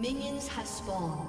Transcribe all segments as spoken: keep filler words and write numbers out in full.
Minions have spawned.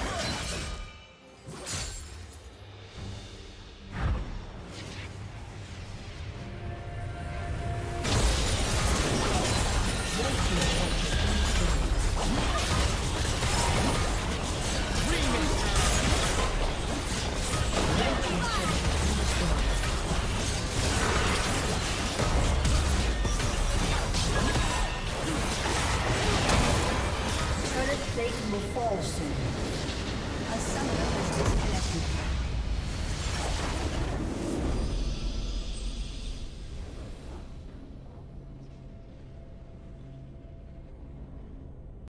Satan will fall soon.